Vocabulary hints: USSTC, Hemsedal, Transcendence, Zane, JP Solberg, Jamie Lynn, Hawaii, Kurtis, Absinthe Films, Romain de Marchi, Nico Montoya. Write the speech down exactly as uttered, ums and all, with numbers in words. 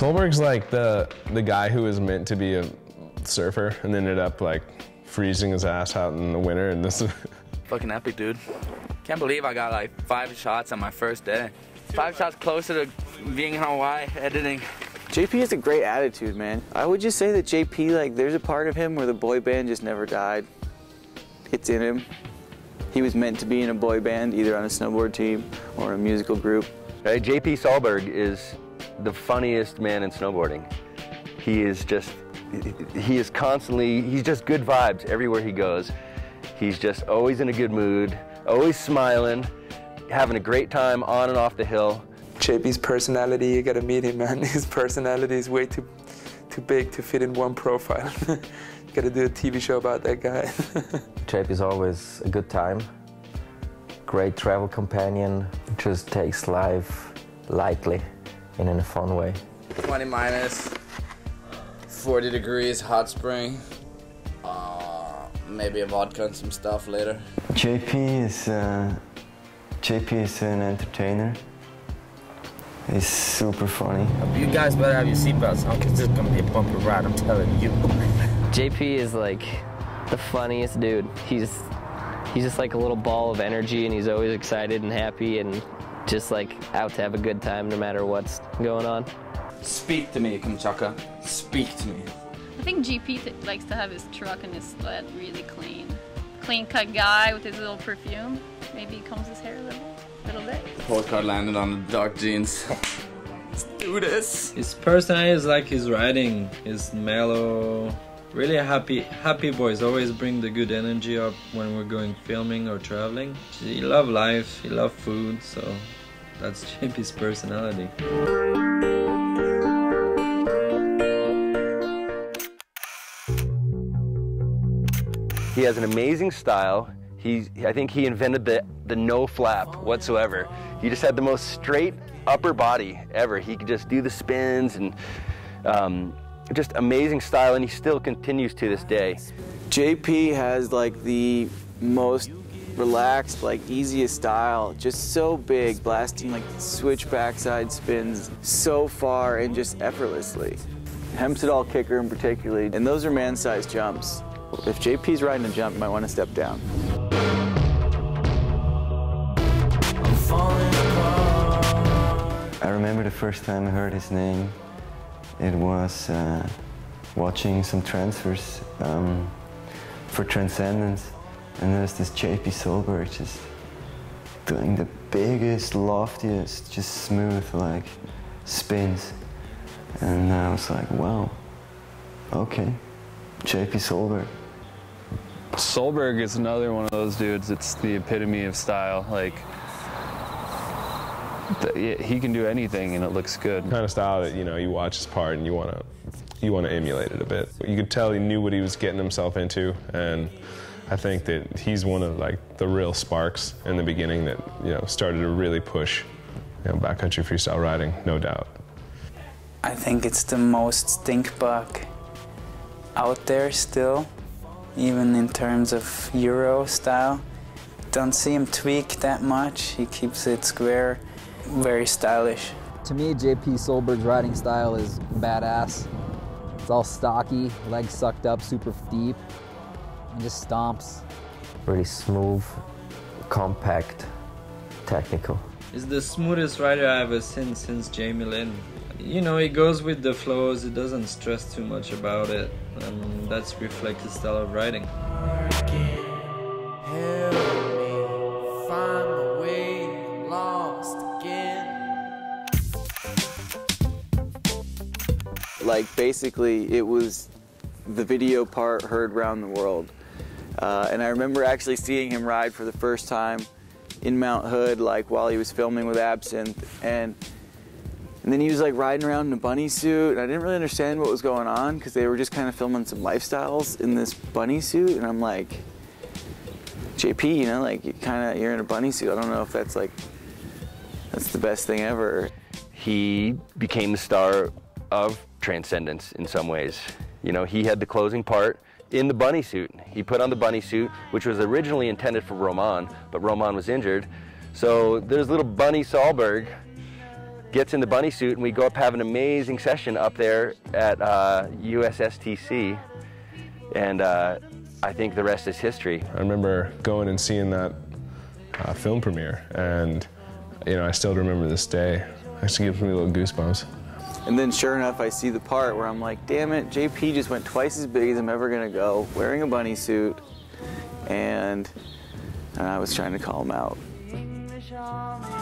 Solberg's like the, the guy who was meant to be a surfer and ended up like freezing his ass out in the winter, and this is fucking epic, dude. Can't believe I got like five shots on my first day. Five shots closer to being in Hawaii editing. J P has a great attitude, man. I would just say that J P, like, there's a part of him where the boy band just never died. It's in him. He was meant to be in a boy band, either on a snowboard team or in a musical group. Uh, J P Solberg is the funniest man in snowboarding. He is just, he is constantly, he's just good vibes everywhere he goes. He's just always in a good mood, always smiling, having a great time on and off the hill. J P's personality, you gotta meet him, man. His personality is way too too big to fit in one profile. You gotta do a T V show about that guy. J P's always a good time. Great travel companion. Just takes life lightly and in a fun way. twenty minus, forty degrees, hot spring. Uh, maybe a vodka and some stuff later. J P is, uh, J P is an entertainer. He's super funny. You guys better have your seatbelts on, because this is gonna be a bumpy ride, I'm telling you. J P is like the funniest dude. He's he's just like a little ball of energy, and he's always excited and happy and just like out to have a good time no matter what's going on. Speak to me, Kamchaka. Speak to me. I think J P likes to have his truck and his sled really clean. Clean cut guy with his little perfume. Maybe he combs his hair a little. Little bit. The port card landed on the dark jeans. Let's do this. His personality is like his riding. He's mellow, really happy, happy boys. Always bring the good energy up when we're going filming or traveling. He loves life, he loves food, so that's J P's personality. He has an amazing style. He's, I think he invented the, the no flap whatsoever. He just had the most straight upper body ever. He could just do the spins and um, just amazing style, and he still continues to this day. J P has like the most relaxed, like easiest style, just so big, blasting like switch backside spins so far and just effortlessly. Hemsedal kicker in particular, and those are man-sized jumps. If J P's riding a jump, you might want to step down. I remember the first time I heard his name, it was uh, watching some transfers um, for Transcendence, and there's this J P Solberg just doing the biggest, loftiest, just smooth like spins, and I was like, wow, okay, J P Solberg. Solberg is another one of those dudes. It's the epitome of style. Like, he can do anything and it looks good. Kind of style that, you know, you watch his part and you want to you want to emulate it a bit. You could tell he knew what he was getting himself into, and I think that he's one of like the real sparks in the beginning that, you know, started to really push, you know, backcountry freestyle riding, no doubt. I think it's the most stink buck out there still, even in terms of Euro style. Don't see him tweak that much. He keeps it square. Very stylish. To me, J P Solberg's riding style is badass. It's all stocky, legs sucked up super deep, and just stomps. Really smooth, compact, technical. He's the smoothest rider I've ever seen since Jamie Lynn. You know, he goes with the flows, he doesn't stress too much about it, and that's reflects his style of riding. Like, basically, it was the video part heard around the world. Uh, and I remember actually seeing him ride for the first time in Mount Hood, like, while he was filming with Absinthe. And, and then he was, like, riding around in a bunny suit, and I didn't really understand what was going on, because they were just kind of filming some lifestyles in this bunny suit, and I'm like, J P, you know, like, you kind of, you're in a bunny suit. I don't know if that's, like, that's the best thing ever. He became the star of Transcendence in some ways. You know, he had the closing part in the bunny suit. He put on the bunny suit, which was originally intended for Roman, but Roman was injured. So there's little bunny Solberg gets in the bunny suit, and we go up, have an amazing session up there at uh, U S S T C, and uh, I think the rest is history. I remember going and seeing that uh, film premiere, and you know, I still remember this day. Actually gives me a little goosebumps. And then sure enough, I see the part where I'm like, damn it, J P just went twice as big as I'm ever gonna go, wearing a bunny suit, and, and I was trying to call him out.